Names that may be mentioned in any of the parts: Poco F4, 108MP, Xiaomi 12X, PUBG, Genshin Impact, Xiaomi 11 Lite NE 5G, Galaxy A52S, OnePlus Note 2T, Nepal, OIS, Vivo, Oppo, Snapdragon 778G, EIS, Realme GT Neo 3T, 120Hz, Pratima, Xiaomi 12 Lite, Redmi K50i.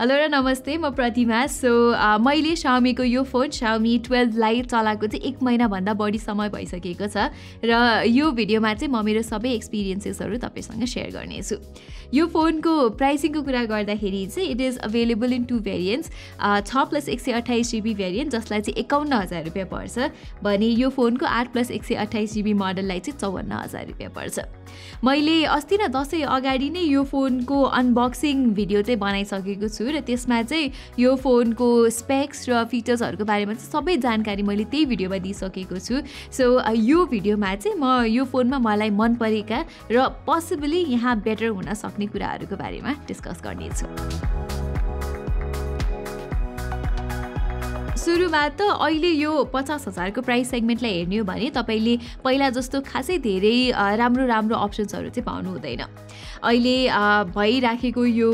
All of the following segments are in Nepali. Hello, namaste. I'm Pratima. So, मैले Xiaomi को यो phone Xiaomi 12 Lite चलाएको चाहिँ एक महिना भन्दा बढी समय भइसकेको छ र यो भिडियोमा चाहिँ म मेरो सबै एक्सपीरियन्सेसहरु तपाईसँग शेयर गर्नेछु। यो phone को प्राइसिङ को कुरा गर्दाखेरि चाहिँ it is available in two variants, 6+128GB variant जसलाई चाहिँ 51000 रुपैयाँ पर्छ भने यो phone को 8+128GB मोडललाई चाहिँ 54000 रुपैयाँ पर्छ। मैले अस्ति न दशैं अगाडि नै यो phone को अनबक्सिङ भिडियो चाहिँ बनाइसकेको छु र त्यसमा चाहिँ यो phone को स्पेक्स र फिचर्सहरुको बारेमा चाहिँ सबै जानकारी मैले त्यही भिडियोमा दिइसकेको छु। सो यो भिडियोमा चाहिँ म यो फोनमा मलाई मन परेका र पोसिबली यहाँ बेटर हुन सक्ने कुराहरुको बारेमा डिस्कस गर्नेछु। सुरुमा त अहिले यो 50000 को प्राइस सेगमेन्टलाई हेर्ने हो भने तपाईले पहिला जस्तो खासै धेरै राम्रो राम्रो अप्सन्सहरु चाहिँ पाउनु हुँदैन। अहिले भइराखेको यो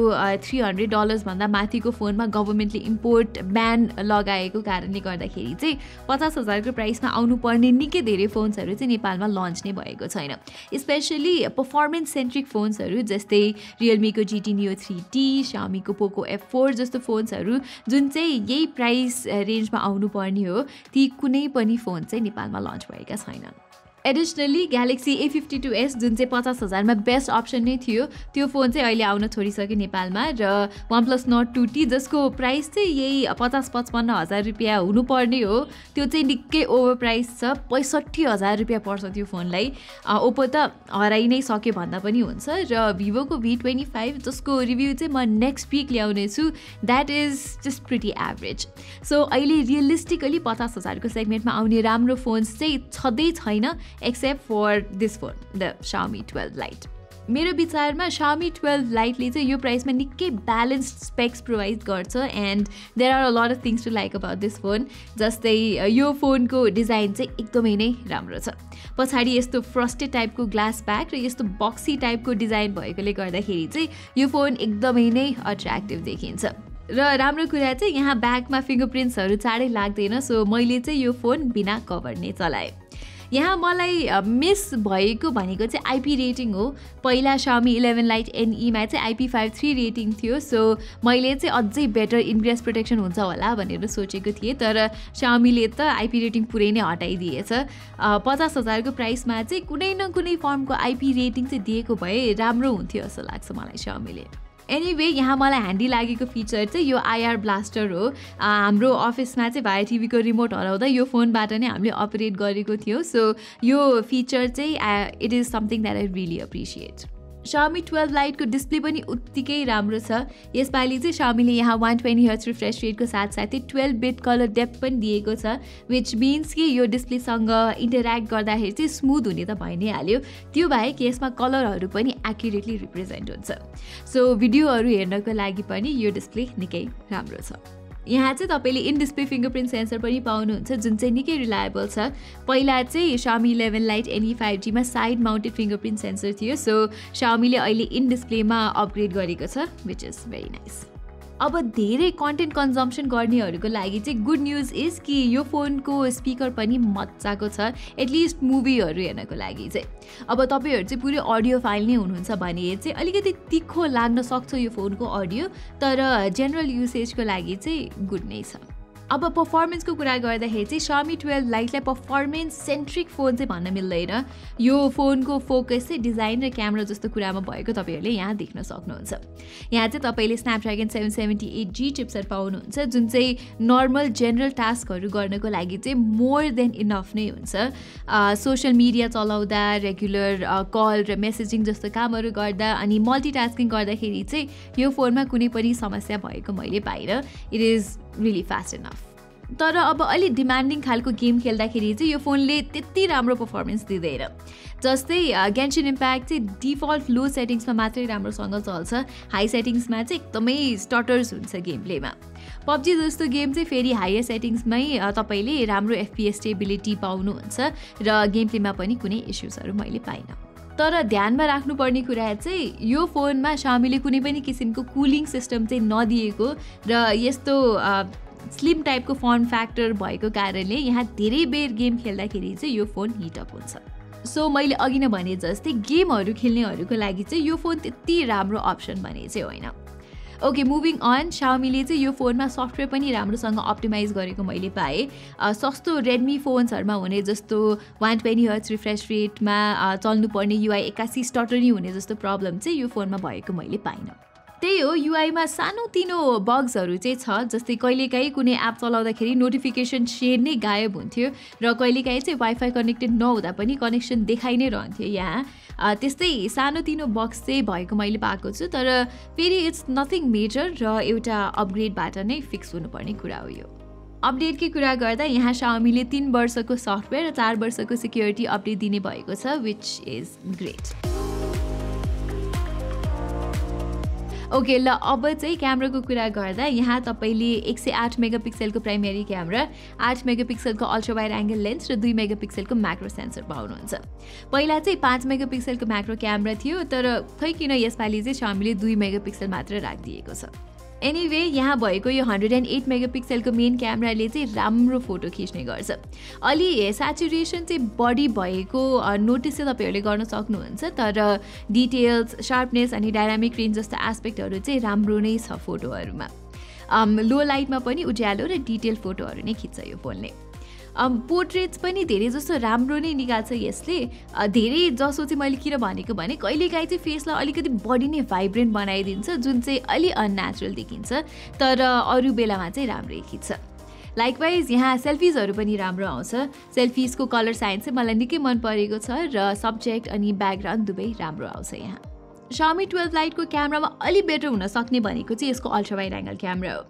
$300 भन्दा माथिको फोनमा गभर्नमेन्टले इम्पोर्ट ब्यान लगाएको कारणले गर्दाखेरि चाहिँ 50000 को प्राइसमा आउनु पर्ने निकै धेरै फोन्सहरु चाहिँ नेपालमा लन्च नै भएको छैन। स्पेशली परफॉर्मेंस सेन्ट्रिक फोन्सहरु जस्तै Realme को GT Neo 3T, Xiaomi को Poco F4 जस्तो फोन्सहरु जुन चाहिँ यही प्राइस रेन्जमा आउनु पर्ने हो ती कुनै पनि फोन चाहिँ नेपालमा लन्च भएका छैनन्। Additionally, Galaxy A52S जुन चाहिँ 50000 मा बेस्ट अप्सन नै थियो त्यो फोन चाहिँ अहिले आउन छोडिसक्यो नेपालमा र OnePlus Note 2T जसको प्राइस चाहिँ यही 50-55000 रुपैयाँ हुनुपर्ने हो त्यो चाहिँ निकै ओभरप्राइस छ, 65000 रुपैयाँ पर्छ त्यो फोनलाई। Oppo त हराइ नै सक्यो भन्दा पनि हुन्छ र Vivo को V25 जसको रिभ्यु चाहिँ म नेक्स्ट वीक ल्याउने छु। That is just pretty average. So अहिले रियलिस्टिकली 50000 को सेगमेन्टमा आउने राम्रो फोन्स चाहिँ छदै छैन except for this phone, the Xiaomi 12 Lite. मेरो विचारमा Xiaomi 12 Lite ले चाहिँ यो प्राइसमा निकै ब्यालेन्स्ड स्पेक्स प्रोवाइड गर्छ and there are a lot of things to like about this phone. जस्तै यो फोनको डिजाइन चाहिँ एकदमै नै राम्रो छ। पछाडी यस्तो फ्रस्टेड टाइपको ग्लास ब्याक र यस्तो बक्सी टाइपको डिजाइन भएकोले गर्दाखेरि चाहिँ यो फोन एकदमै नै अट्र्याक्टिभ देखिन्छ। र राम्रो कुरा चाहिँ यहाँ ब्याकमा फिंगरप्रिन्ट्सहरु चाँडै लाग्दैन। सो मैले चाहिँ यो फोन बिना कभर नै चलाए। यहाँ मलाई मिस भएको भनेको चाहिँ आईपी रेटिङ हो। पहिला Xiaomi 11 Lite NE मा चाहिँ IP53 रेटिङ थियो। सो मैले चाहिँ अझै बेटर इनग्रेस प्रोटेक्सन हुन्छ होला भनेर सोचेको थिएँ तर Xiaomi ले त आईपी रेटिङ पुरै नै हटाइदिएछ। 50000 को प्राइसमा चाहिँ कुनै न कुनै फर्मको आईपी रेटिङ चाहिँ दिएको भए राम्रो हुन्थ्यो जस्तो लाग्छ मलाई Xiaomi ले। एनीवे यहाँ मलाई ह्यान्डी लागेको फिचर चाहिँ यो आईआर ब्लास्टर हो। हाम्रो अफिसमा चाहिँ भाइ टिभी को रिमोट हराउँदा यो फोनबाट नै हामीले अपरेट गरेको थियो। सो यो फिचर चाहिँ it is something that I really appreciate. Xiaomi 12 Lite को डिस्प्ले पनि उत्तिकै राम्रो छ। यसपालि चाहिँ Xiaomi ले यहाँ 120Hz रिफ्रेश रेट को साथसाथै 12 बिट कलर डेप्थ पनि दिएको छ व्हिच मीन्स कि यो डिस्प्ले सँग इन्टरैक्ट गर्दाखेरि चाहिँ स्मूथ हुने त भइ नै हाल्यो। त्यो बाहेक यसमा कलरहरु पनि एक्युरेटली रिप्रेजेन्ट हुन्छ। सो भिडियोहरु हेर्नको लागि पनि यो डिस्प्ले निकै राम्रो छ। यहाँ चाहिँ तपाईले इन डिस्प्ले फिंगरप्रिन्ट सेन्सर पनि पाउनुहुन्छ जुन चाहिँ निकै रिलायबल छ। पहिला चाहिँ Xiaomi 11 Lite NE 5G मा साइड माउन्टेड फिंगरप्रिन्ट सेन्सर थियो। सो Xiaomi ले अहिले इन डिस्प्लेमा अपग्रेड गरेको छ व्हिच इज भेरी नाइस। अब धेरै कन्टेन्ट कन्जम्पसन गर्नेहरुको लागि चाहिँ गुड न्यूज इज कि यो फोनको स्पिकर पनि मज्जाको छ एटलिस्ट मुभीहरु हेर्नको लागि चाहिँ। अब तपाईहरु चाहिँ पुरै अडियो फाइल नै हुनुहुन्छ भने चाहिँ अलिकति तिखो लाग्न सक्छ यो फोनको अडियो तर जनरल युसेजको लागि चाहिँ गुड नै छ। अब परफॉर्मेंस को कुरा गर्दाखेरि चाहिँ Xiaomi 12 Lite लाई परफॉर्मेंस सेन्ट्रिक फोन चाहिँ भन्न मिल्दैन। यो फोन को फोकस चाहिँ डिजाइन र क्यामेरा जस्तो कुरामा भएको तपाईहरुले यहाँ देख्न सक्नुहुन्छ। यहाँ चाहिँ तपाईले Snapdragon 778G चिपसेट पाउनुहुन्छ जुन चाहिँ नर्मल जनरल टास्कहरु गर्नको लागि चाहिँ मोर देन इनफ नै हुन्छ। सोशल मिडिया चलाउँदा, रेगुलर कल र मेसेजिङ जस्तो कामहरु गर्दा अनि मल्टिटास्किङ गर्दाखेरि चाहिँ यो फोनमा कुनै पनि समस्या भएको मैले पाइनँ। It is really fast enough. तर अब अलि डिमान्डिङ खालको गेम खेल्दाखेरि चाहिँ यो फोनले त्यति राम्रो परफॉर्मेंस दिदैन। जस्तै Genshin Impact चाहिँ डिफल्ट लो सेटिङ्समा मात्रै राम्रोसँग चल्छ, हाई सेटिङ्समा चाहिँ एकदमै स्टटर्स हुन्छ गेम प्लेमा। PUBG जस्तो गेम चाहिँ फेरि हायर सेटिङ्समै तपाईले राम्रो FPS स्टेबिलिटी पाउनुहुन्छ र गेम प्लेमा पनि कुनै इश्यूजहरु मैले पाइनँ। तर ध्यानमा राख्नुपर्ने कुरा चाहिँ यो फोनमा Xiaomi ले कुनै पनि किसिमको कुलिङ सिस्टम चाहिँ नदिएको र यस्तो स्लिम टाइपको फॉर्म फ्याक्टर भएको कारणले यहाँ धेरै बेर गेम खेल्दाखेरि चाहिँ यो फोन हिट अप हुन्छ। सो मैले अघि नै भने जस्तै गेमहरु खेल्नेहरुको लागि चाहिँ यो फोन त्यति राम्रो अप्सन भने चाहिँ होइन। Okay, moving on, Xiaomi ले चाहिँ यो फोनमा software पनि राम्रोसँग optimize गरेको मैले पाए. सस्तो Redmi phones हरमा हुने जस्तो 120Hz refresh rate मा चल्नु पर्ने UI 81 stuttering हुने जस्तो problem चाहिँ यो फोनमा भएको मैले पाइन. त्यही हो UI मा सानो तिनो bugs हरु चाहिँ छ जस्तै कहिलेकाही कुनै एप चलाउँदाखेरि notification shade नै गायब हुन्थ्यो र कहिलेकाही चाहिँ वाइफाई कनेक्टेड नहुँदा पनि कनेक्सन देखाइ नै रहन्थ्यो यहाँ. त्यस्तै सानो तिनो बक्स चाहिँ भएको मैले पाएको छु तर फेरि इट्स नथिङ मेजर र एउटा अपग्रेडबाट नै फिक्स हुनुपर्ने कुरा हो यो. अपडेटकै कुरा गर्दा यहाँ Xiaomiले 3 वर्षको सफ्टवेयर र 4 वर्षको सिक्युरिटी अपडेट दिने भएको छ which is great. Okay, ल अब चाहिँ क्यामेराको कुरा गर्दा यहाँ तपाईले 108 मेगापिक्सलको प्राइमरी क्यामेरा, 8 मेगापिक्सलको अल्ट्रा वाइड एंगल लेन्स र 2 मेगापिक्सलको मैक्रो सेन्सर पाउनुहुन्छ. पहिला चाहिँ 5 मेगापिक्सलको मैक्रो क्यामेरा थियो तर खै किन यसपाली चाहिँ Xiaomiले 2 मेगापिक्सल मात्र राखिदिएको छ. एनीवे यहाँ भएको यो 108 मेगापिक्सलको मेन क्यामेराले चाहिँ राम्रो फोटो खिच्ने गर्छ. अलि स्याचुरेसन चाहिँ बढी भएको नोटिस चाहिँ तपाईहरुले गर्न सक्नुहुन्छ तर डिटेल्स, शार्पनेस अनि डायनामिक रेन्ज जस्ता एस्पेक्टहरु चाहिँ राम्रो नै छ फोटोहरुमा. लो लाइटमा पनि उज्यालो र डिटेल फोटोहरु नै खिच्छ यो फोनले. पोर्ट्रेट्स पनि धेरै जस्तो राम्रो नै निकाल्छ यसले. धेरै जसो चाहिँ मैले किन भनेको भने कहिलेकाही चाहिँ फेसलाई अलिकति बडी नै भाइब्रेन्ट बनाइदिन्छ जुन चाहिँ अलि अनन्याचुरल देखिन्छ तर अरु बेलामा चाहिँ राम्रो देखिन्छ. लाइकवाइज यहाँ सेल्फिजहरु पनि राम्रो आउँछ. सेल्फिजको कलर साइन्स चाहिँ मलाई निकै मन परेको छ र सब्जेक्ट अनि ब्याकग्राउन्ड दुबै राम्रो आउँछ यहाँ. Xiaomi 12 Lite को क्यामेरामा अलि बेटर हुन सक्ने भनेको चाहिँ यसको अल्ट्रा वाइड एंगल क्यामेरा हो.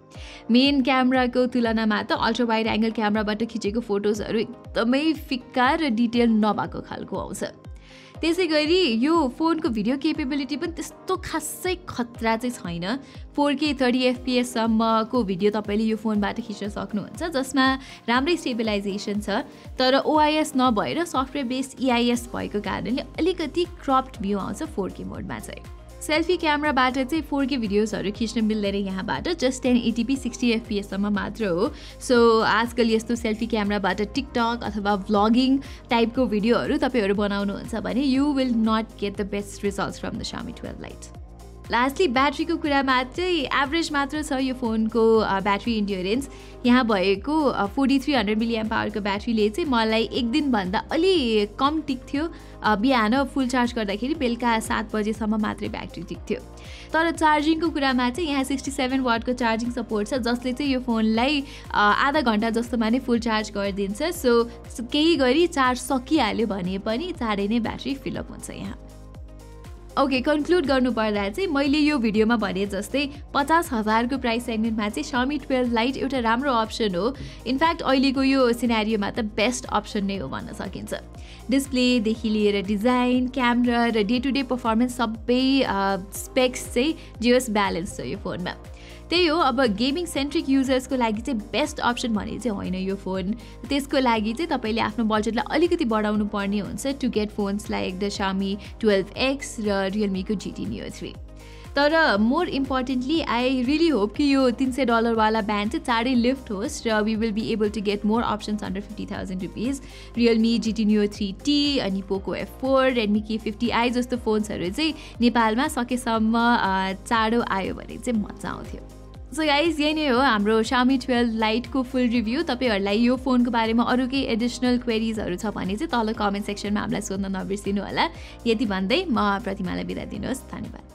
मेन क्यामेराको तुलनामा त अल्ट्रा वाइड एंगल क्यामेराबाट खिचेको फोटोजहरु एकदमै फिक्का र डिटेल नबाको खालको आउँछ. त्यसैगरी यो फोनको भिडियो केपेबिलिटी पनि त्यस्तो खासै खतरा चाहिँ छैन. 4K 30fps सम्मको भिडियो तपाईले यो फोनबाट खिच्न सक्नुहुन्छ जसमा राम्रै स्टेबिलाइजेसन छ तर OIS नभएर सफ्टवेयर बेस्ड EIS भएको कारणले अलिकति क्रप्ड भ्यू आउँछ 4K मोडमा चाहिँ. सेल्फी क्यामेराबाट चाहिँ 4K भिडियोजहरु खिच्न मिल्दैन यहाँबाट जस्ट 1080p 60fps सम्म मात्र हो. सो आजकल यस्तो सेल्फी क्यामेराबाट टिकटक अथवा ब्लगिङ टाइपको भिडियोहरु तपाईहरु बनाउनुहुन्छ भने you will not get the best results from the Xiaomi 12 Lite. Lastly ब्याट्रीको कुरामा चाहिँ एभरेज मात्र छ यो फोनको ब्याट्री एन्ड्युरेन्स. यहाँ भएको 4300 mAh को ब्याट्रीले चाहिँ मलाई एक दिन भन्दा अलि कम टिक्थ्यो. बिहान फुल चार्ज गर्दाखेरि बेलुका 7 बजेसम्म मात्रै ब्याट्री टिक्थ्यो. तर चार्जिङको कुरामा चाहिँ यहाँ 67 वाटको चार्जिङ सपोर्ट छ जसले चाहिँ यो फोनलाई आधा घण्टा जस्तोमा नै फुल चार्ज गर्दिन्छ. सो केही गरी चार्ज सकिहाल्यो भने पनि चाँडै नै ब्याट्री फिल अप हुन्छ यहाँ. ओके, कन्क्लुड गर्नुपर्दा चाहिँ मैले यो भिडियोमा भने जस्तै 50,000 को प्राइस सेगमेन्टमा चाहिँ Xiaomi 12 Lite एउटा राम्रो अप्सन हो. इनफ्याक्ट अहिलेको यो सिनारियोमा त बेस्ट अप्सन नै हो भन्न सकिन्छ. डिस्प्ले देखि लिएर डिजाइन, क्यामेरा र डे टु डे परफर्मेन्स सबै स्पेक्स चाहिँ जियोस ब्यालेन्स छ यो फोनमा. त्यही हो, अब गेमिङ सेन्ट्रिक युजर्स को लागि चाहिँ बेस्ट अप्सन भने चाहिँ होइन यो फोन. त्यसको लागि चाहिँ तपाईले आफ्नो बजेटलाई अलिकति बढाउनु पर्ने हुन्छ to get phones like the Xiaomi 12X र Realme को GT Neo 3. तर more importantly I really hope कि यो $300 वाला ब्यान्ड चाहिँ चाँडै लिफ्ट होस् र we will be able to get more options under ₹50,000. Realme GT Neo 3T अनि Poco F4, Redmi K50i जस्तो फोन्सहरु चाहिँ नेपालमा सकेसम्म चाँडो आयो भने चाहिँ मजा आउँथ्यो. सो गाइज, यही नै हो हाम्रो Xiaomi 12 Lite को फुल रिभ्यू. तपाईहरुलाई यो फोनको बारेमा अरु केही एडिशनल क्वेरीजहरु छ भने चाहिँ तल कमेन्ट सेक्सनमा हामीलाई सोध्न नबिर्सिनु होला. यति भन्दै म प्रतिमालाई बिदा दिनुहोस्. धन्यवाद.